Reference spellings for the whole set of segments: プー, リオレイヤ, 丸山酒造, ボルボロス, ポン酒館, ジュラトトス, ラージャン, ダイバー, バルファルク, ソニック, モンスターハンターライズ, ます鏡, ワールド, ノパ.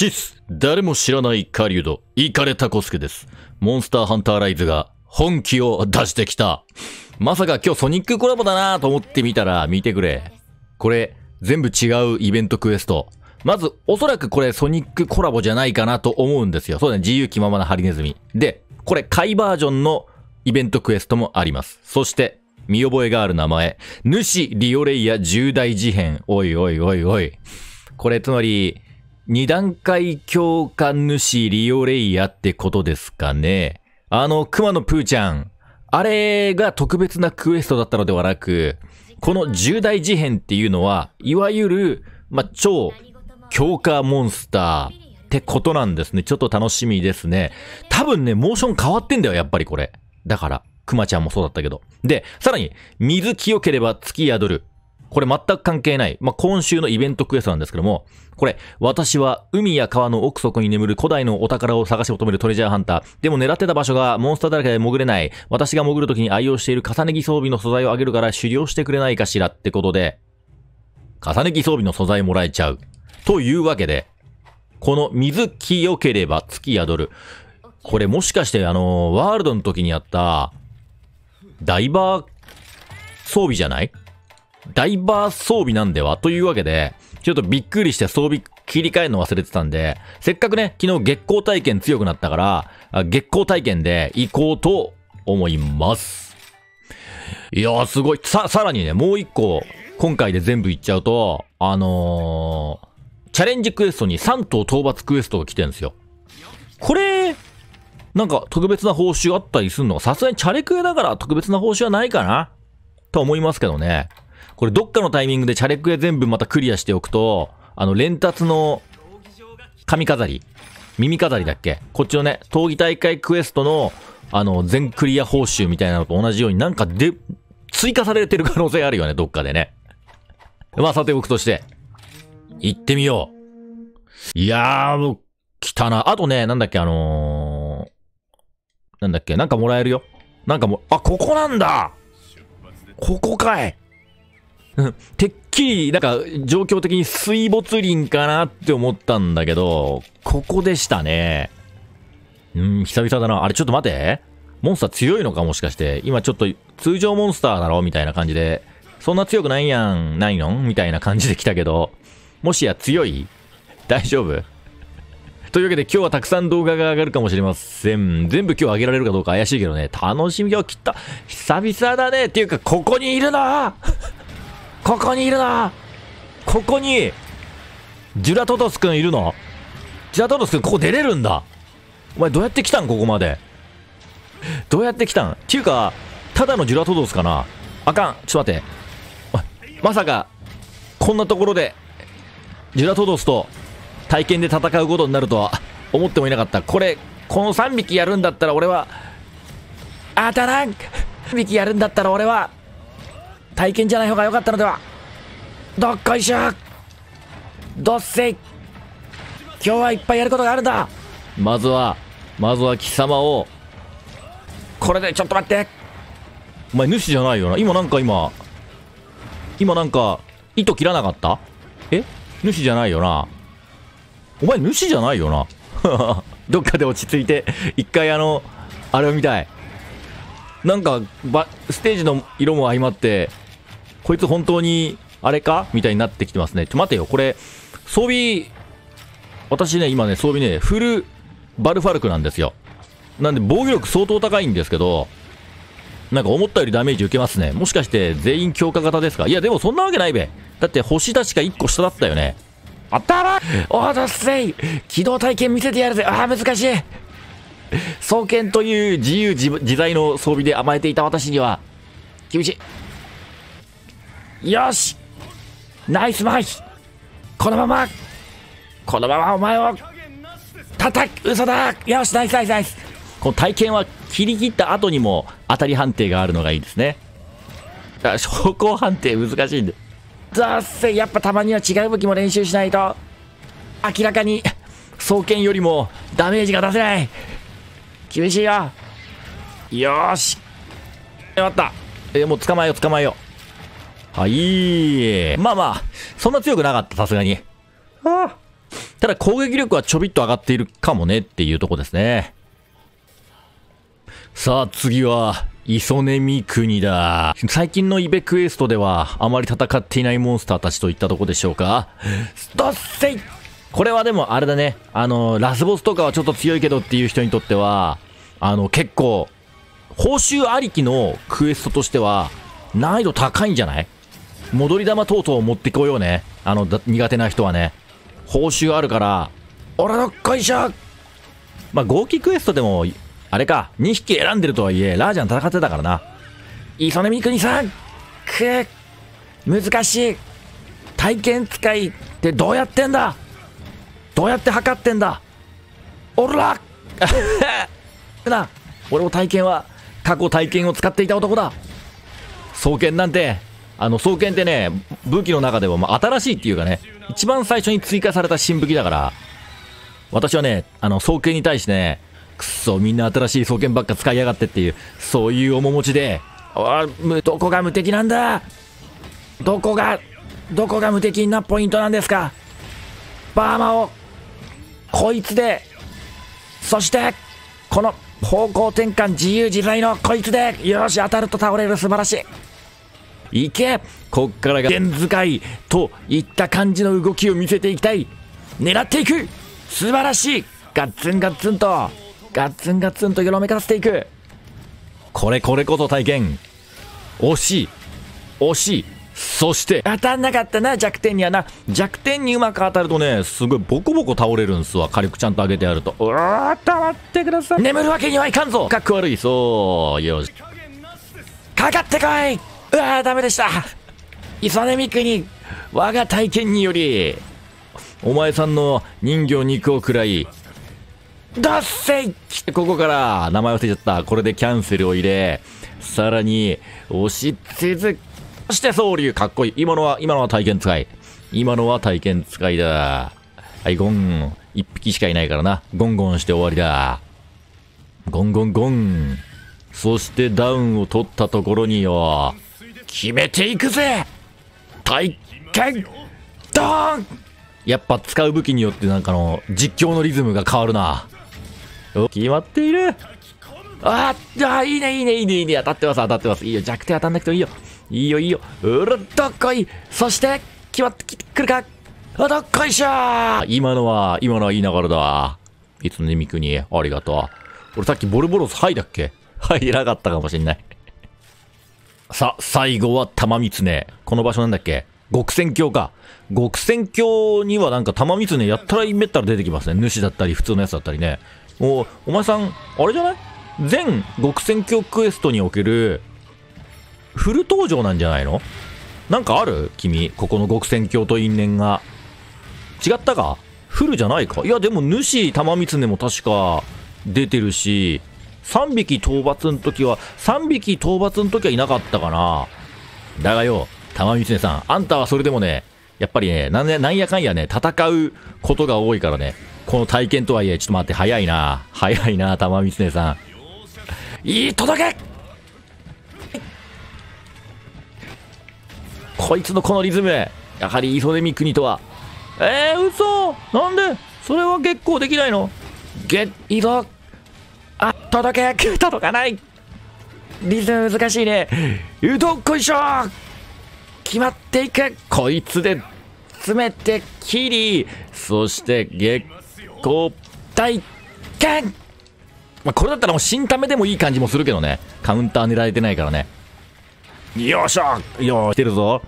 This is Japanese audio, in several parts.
チス、誰も知らない狩人、イカレタコスケです。モンスターハンターライズが本気を出してきた。まさか今日ソニックコラボだなぁと思ってみたら見てくれ。これ、全部違うイベントクエスト。まず、おそらくこれソニックコラボじゃないかなと思うんですよ。そうだね、自由気ままなハリネズミ。で、これ、貝バージョンのイベントクエストもあります。そして、見覚えがある名前。主リオレイヤ重大事変。おいおいおいおい。これ、つまり、二段階強化主リオレイヤってことですかね。熊のプーちゃん。あれが特別なクエストだったのではなく、この重大事変っていうのは、いわゆる、超強化モンスターってことなんですね。ちょっと楽しみですね。多分ね、モーション変わってんだよ、やっぱりこれ。だから、熊ちゃんもそうだったけど。で、さらに、水清ければ月宿る。これ全く関係ない。今週のイベントクエストなんですけども、これ、私は海や川の奥底に眠る古代のお宝を探し求めるトレジャーハンター。でも狙ってた場所がモンスターだらけで潜れない。私が潜るときに愛用している重ね着装備の素材をあげるから狩猟してくれないかしらってことで、重ね着装備の素材もらえちゃう。というわけで、この水清ければ月宿る。これもしかしてワールドの時にやった、ダイバー装備じゃない?ダイバー装備なんではというわけで、ちょっとびっくりして装備切り替えるの忘れてたんで、せっかくね、昨日月光体験強くなったから、月光体験で行こうと思います。いやーすごい。さらにね、もう一個、今回で全部行っちゃうと、チャレンジクエストに3頭討伐クエストが来てるんですよ。これ、なんか特別な報酬あったりするのが、さすがにチャレクエだから特別な報酬はないかなと思いますけどね。これどっかのタイミングでチャレクエ全部またクリアしておくと、連達の髪飾り、耳飾りだっけ?こっちのね、闘技大会クエストの、全クリア報酬みたいなのと同じようになんか追加されてる可能性あるよね、どっかでね。まあ、さておくとして、行ってみよう。いやー、来たな。あとね、なんだっけ、なんだっけ、なんかもらえるよ。なんかあ、ここなんだ!ここかい。てっきり、なんか、状況的に水没林かなって思ったんだけど、ここでしたね。久々だな。あれ、ちょっと待て。モンスター強いのかもしかして。今ちょっと、通常モンスターだろみたいな感じで。そんな強くないやん、ないのみたいな感じで来たけど。もしや強い?大丈夫?というわけで今日はたくさん動画が上がるかもしれません。全部今日上げられるかどうか怪しいけどね。楽しみを切った。久々だね。っていうか、ここにいるなここにいるなここに、ジュラトトスくんいるの?ジュラトトスくん、ここ出れるんだ。お前どうやって来たんここまで。どうやって来たんっていうか、ただのジュラトトスかなあかん。ちょっと待って。まさか、こんなところで、ジュラトトスと、体験で戦うことになるとは思ってもいなかった。これ、この3匹やるんだったら俺は、当たらん !3 匹やるんだったら俺は、体験じゃない方が良かったのでは。どっこいしょどっせい今日はいっぱいやることがあるんだ。まずは貴様を、これでちょっと待ってお前主じゃないよな。今なんか、糸切らなかった?え?主じゃないよな。お前主じゃないよな。どっかで落ち着いて、一回あれを見たい。なんか、ステージの色も相まって、こいつ本当に、あれかみたいになってきてますね。ちょ、待てよ。これ、装備、私ね、今ね、装備ね、フルバルファルクなんですよ。なんで、防御力相当高いんですけど、なんか思ったよりダメージ受けますね。もしかして、全員強化型ですか?いや、でもそんなわけないべ。だって、星確か1個下だったよね。あたらおだっせい機動体験見せてやるぜ。ああ、難しい。双剣という自由自在の装備で甘えていた私には、厳しい。よしナイスマイこのままお前を、叩く嘘だよし、ナイスこの体験は切り切った後にも当たり判定があるのがいいですね。証拠判定難しいんで。だっせ、やっぱたまには違う武器も練習しないと、明らかに、双剣よりもダメージが出せない。厳しいよ。よーし。終わった。もう捕まえよう。はい。まあまあ、そんな強くなかった、さすがに。ああ。ただ攻撃力はちょびっと上がっているかもねっていうとこですね。さあ次は、磯根三国だ。最近のイベクエストではあまり戦っていないモンスターたちといったとこでしょうか。ドッセイ！これはでもあれだね。ラスボスとかはちょっと強いけどっていう人にとっては、結構、報酬ありきのクエストとしては難易度高いんじゃない？戻り玉等々を持ってこようね。苦手な人はね。報酬あるから、俺の会社！まあ、合気クエストでも、あれか、2匹選んでるとはいえ、ラージャン戦ってたからな。磯根三国さん、難しい。体験使いってどうやってんだ？どうやって測ってんだ？おらな、俺も体験は、過去体験を使っていた男だ。双剣なんて、双剣ってね、武器の中では、まあ、新しいっていうかね、一番最初に追加された新武器だから、私はね、双剣に対してね、くそ、みんな新しい双剣ばっか使いやがってっていう、そういう面持ちで、どこが無敵なんだ？どこが無敵なポイントなんですか？バーマを、こいつで、そして、この方向転換自由自在のこいつで、よし、当たると倒れる、素晴らしい。いけ！こっからが、剣使いといった感じの動きを見せていきたい。狙っていく！素晴らしい！ガッツンガッツンと、よろめかせていく。これこそ体験。惜しい。そして、当たんなかったな、弱点にはな。弱点にうまく当たるとね、すごいボコボコ倒れるんすわ。火力ちゃんと上げてやると。たまってください。眠るわけにはいかんぞ。かっこ悪い。そう、よし。かかってこい。ダメでした。磯根三国、我が体験により、お前さんの人形肉を食らい、ダッセイ！ここから、名前忘れちゃった。これでキャンセルを入れ、さらに、押し続け、そして総流、かっこいい。今のは体験使い。だ。はい、ゴン。一匹しかいないからな。ゴンゴンして終わりだ。ゴン。そしてダウンを取ったところによ。決めていくぜ！体験！ドーン！やっぱ使う武器によってなんか実況のリズムが変わるな。決まっている！いいね。当たってます。いいよ、弱点当たんなくてもいいよ。いいよ。どっこい。そして、決まってくるか。どっこいしょー。今のは言いながらだ。いつのみくに、ありがとう。俺さっきボルボロス、はいだっけ？はい、なかったかもしんない。さ、最後は玉光。この場所なんだっけ？極戦鏡か。極戦鏡にはなんか玉光やったらめったら出てきますね。主だったり、普通のやつだったりね。お前さん、あれじゃない？全極戦鏡クエストにおける、フル登場なんじゃないの？なんかある？君、ここの極戦鏡と因縁が。違ったか？フルじゃないか？いや、でも、主、玉光も確か、出てるし、3匹討伐の時はいなかったかな。だがよ、玉光さん、あんたはそれでもね、やっぱりね、なんやかんやね、戦うことが多いからね、この体験とはいえ、ちょっと待って、早いな、玉光さん。届け！こいつのこのリズム、やはり磯根三国とは。嘘！なんでそれは結構できないの？いいぞ！届かない！リズム難しいね。どっこいしょ！決まっていく！こいつで、詰めて、切り、そして、月光、体験！まあ、これだったらもう新ためでもいい感じもするけどね。カウンター狙えてないからね。よっしゃ来てるぞ。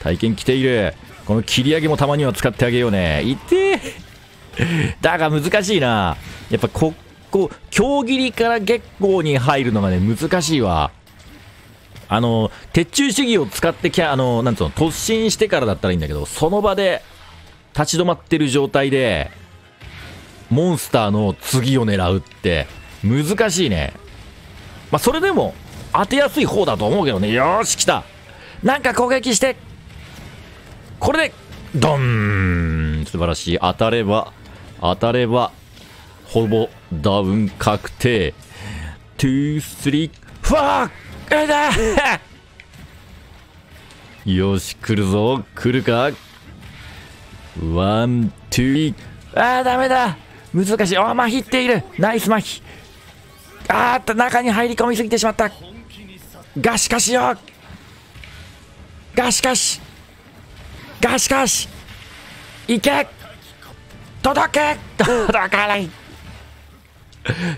体験来ている。この切り上げもたまには使ってあげようね。いてだが難しいな。やっぱここ、強切りから月光に入るのがね、難しいわ。鉄柱主義を使ってなんつうの、突進してからだったらいいんだけど、その場で立ち止まってる状態で、モンスターの次を狙うって、難しいね。まあ、それでも、当てやすい方だと思うけどね。よーし、来た。なんか攻撃して。これで、ドン！素晴らしい。当たれば、ほぼ、ダウン確定。2、3、ファーよし、来るぞ。来るか？1、2、あーダメだ、難しい。ああ、麻痺っている。ナイス麻痺。あーっと中に入り込みすぎてしまった。がしかしよ、がしかし、がしかし、いけ、届け、届かない、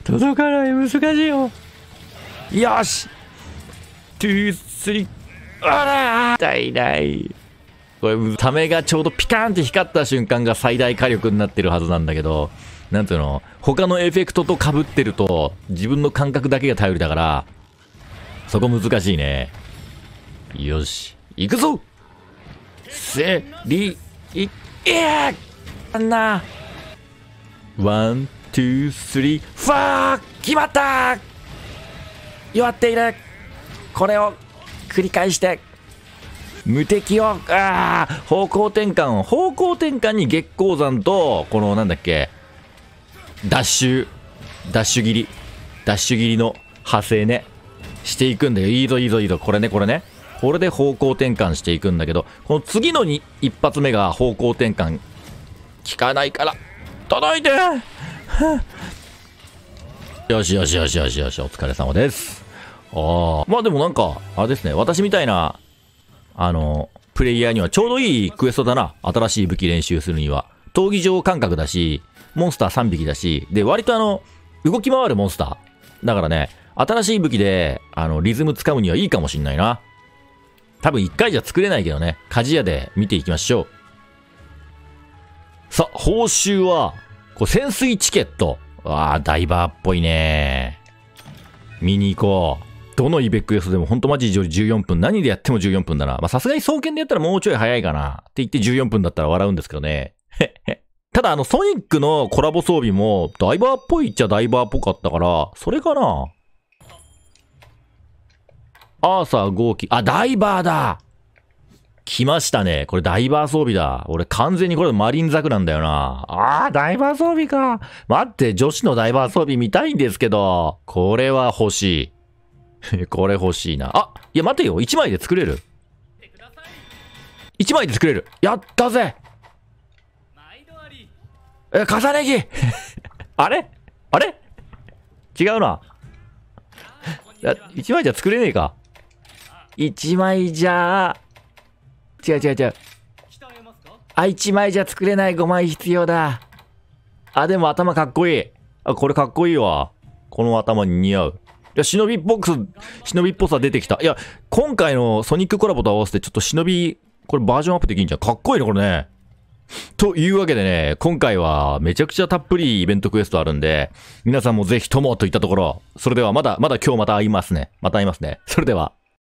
届かない、難しいよ。よし、2、3、あら、痛いない。これためがちょうどピカーンって光った瞬間が最大火力になってるはずなんだけど、なんていうの、他のエフェクトと被ってると自分の感覚だけが頼りだから、そこ難しいね。よし、行くぞ。せりいえあんな、1、2、3、ファー、決まった。弱っている。これを繰り返して無敵を、ああ、方向転換を、方向転換に月光山と、このなんだっけ、ダッシュ切りの派生ね、していくんだよ。いいぞいいぞいいぞ、これね。これで方向転換していくんだけど、この次のに一発目が方向転換効かないから、届いてよし、お疲れ様です。ああ、まあでもなんか、あれですね、私みたいな、プレイヤーにはちょうどいいクエストだな。新しい武器練習するには。闘技場感覚だし、モンスター3匹だし、で、割と動き回るモンスター。だからね、新しい武器で、リズムつかむにはいいかもしんないな。多分1回じゃ作れないけどね、鍛冶屋で見ていきましょう。さあ、報酬は、こう潜水チケット。わあ、ダイバーっぽいね。見に行こう。どのイベクエストでもほんとマジで14分。何でやっても14分だな。まあさすがに双剣でやったらもうちょい早いかな。って言って14分だったら笑うんですけどね。ただソニックのコラボ装備もダイバーっぽいっちゃダイバーっぽかったから、それかな。アーサー号機。あ、ダイバーだ。来ましたね。これダイバー装備だ。俺完全にこれマリンザクなんだよな。あー、ダイバー装備か。待って、女子のダイバー装備見たいんですけど、これは欲しい。これ欲しいな。あ、いや待てよ。1枚で作れる。1枚で作れる。やったぜ。え、重ね着。あれ違うな。1枚じゃ作れねえか。1枚じゃ、違う。あ、1枚じゃ作れない。5枚必要だ。あ、でも頭かっこいい。あ、これかっこいいわ。この頭に似合う。いや、忍びっぽさ出てきた。いや、今回のソニックコラボと合わせてちょっと忍び、これバージョンアップできんじゃん。かっこいいね、これね。というわけでね、今回はめちゃくちゃたっぷりイベントクエストあるんで、皆さんもぜひともといったところ、それではまだ今日また会いますね。それでは。